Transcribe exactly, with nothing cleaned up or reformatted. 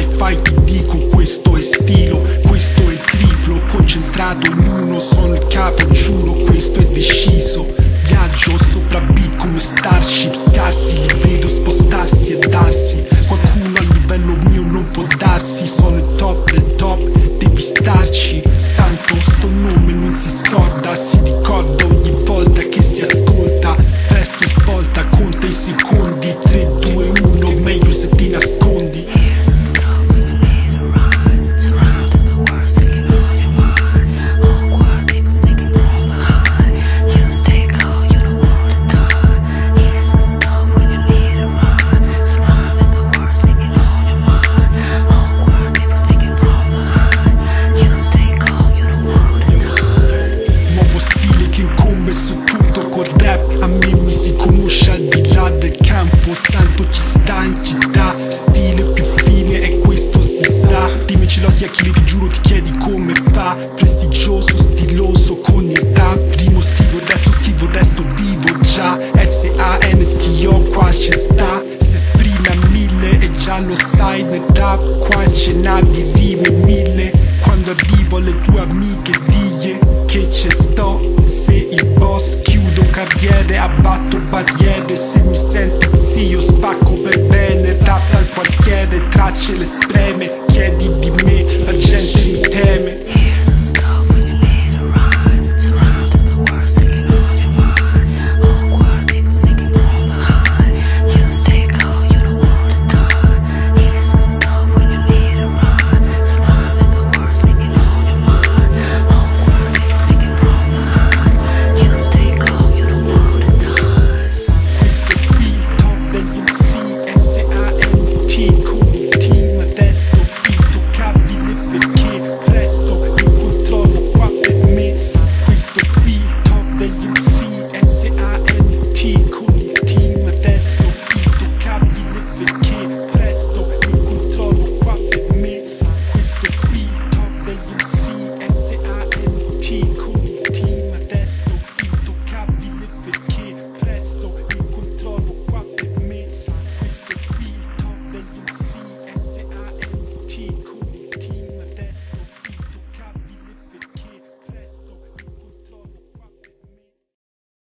e fai, ti dico, questo è stilo, questo è triplo, concentrato in uno, sono il capo, giuro, questo è deciso. Viaggio sopra beat come Starship, scarsi, li vedo spostarsi e darsi. Qualcuno a livello mio non può darsi, sono il top del top, devi starci. Santo, sto nome non si scorda, si ricorda ogni volta che si ascolta. Presto svolta, conta i secondi, tre, due, uno, meglio se ti nascondi. Santo, ci sta in città, stile più fine e questo si sa. Dimmeci la sia chi li ti giuro, ti chiedi come fa. Prestigioso, stiloso, con età. Primo scrivo, resto scrivo, resto vivo già. S A N S T O qua ci sta. Si esprime a mille e già lo sai nel rap. Qua ce n'ha di rime mille. Quando arrivo alle tue amiche diglie che ci sto. Se i boss chiudo carriere, abbatto barriere. Se mi senti zio spacco per bene. Rap al quartiere, tracce le spreme. Chiedi di me, la gente mi teme.